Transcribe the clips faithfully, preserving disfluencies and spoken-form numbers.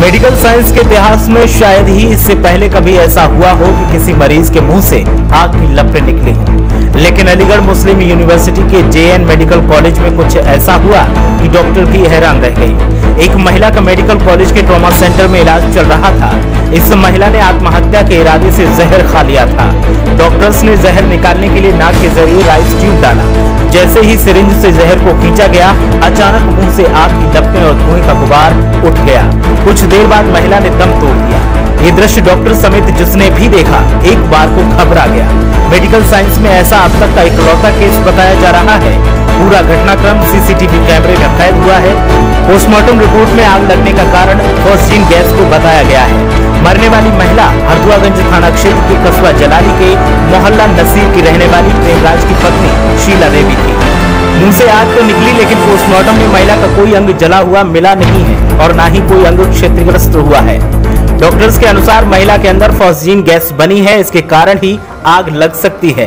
Medical science के इतिहास में शायद ही इससे पहले कभी ऐसा हुआ हो कि किसी मरीज के मुंह से आग की लपटें निकली हो, लेकिन अलीगढ़ मुस्लिम यूनिवर्सिटी के जेएन मेडिकल कॉलेज में कुछ ऐसा हुआ कि डॉक्टर भी हैरान रह गई। एक महिला का मेडिकल कॉलेज के ट्रॉमा सेंटर में इलाज चल रहा था। इस महिला ने आत्महत्या के इरादे से जहर खा लिया था। डॉक्टर्स ने जहर निकालने के लिए नाक के जरिए राइस ट्यूब डाला। जैसे ही सिरिंज से जहर को खींचा गया, अचानक मुंह से आग की लपटें और धुएं का गुबार उठ गया। कुछ देर बाद महिला ने दम तोड़ दिया। ये दृश्य डॉक्टर समेत जिसने भी देखा एक बार को घबरा गया। मेडिकल साइंस में ऐसा अब तक का इकलौता केस बताया जा रहा है। पूरा घटनाक्रम सीसीटीवी कैमरे में कैद हुआ है। पोस्टमार्टम रिपोर्ट में आग लगने का कारण फॉसजीन गैस को बताया गया है। मरने वाली महिला हरुआगंज थाना क्षेत्र के कस्बा जलाली के मोहल्ला नसीब की रहने वाली प्रेमराज की पत्नी शीला देवी थी। मुंह से आग तो निकली, लेकिन पोस्टमार्टम में महिला का कोई अंग जला हुआ मिला नहीं है और ना ही कोई अंग क्षतिग्रस्त हुआ है। डॉक्टर्स के अनुसार महिला के अंदर फॉसजीन गैस बनी है, इसके कारण ही आग लग सकती है।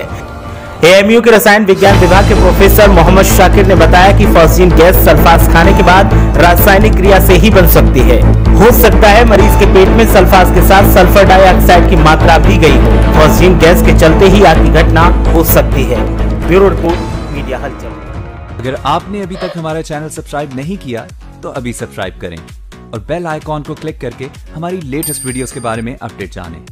एएमयू के रसायन विज्ञान विभाग के प्रोफेसर मोहम्मद शाकिर ने बताया कि फॉसजीन गैस सल्फास खाने के बाद रासायनिक क्रिया से ही बन सकती है। हो सकता है मरीज के पेट में सल्फास के साथ सल्फर डाईऑक्साइड की मात्रा भी गई हो। फॉसजीन गैस के चलते ही आग की घटना हो सकती है। ब्यूरो रिपोर्ट, मीडिया हलचल। अगर आपने अभी तक हमारा चैनल सब्सक्राइब नहीं किया तो अभी सब्सक्राइब करें और बेल आइकॉन को क्लिक करके हमारी लेटेस्ट वीडियोस के बारे में अपडेट जानें।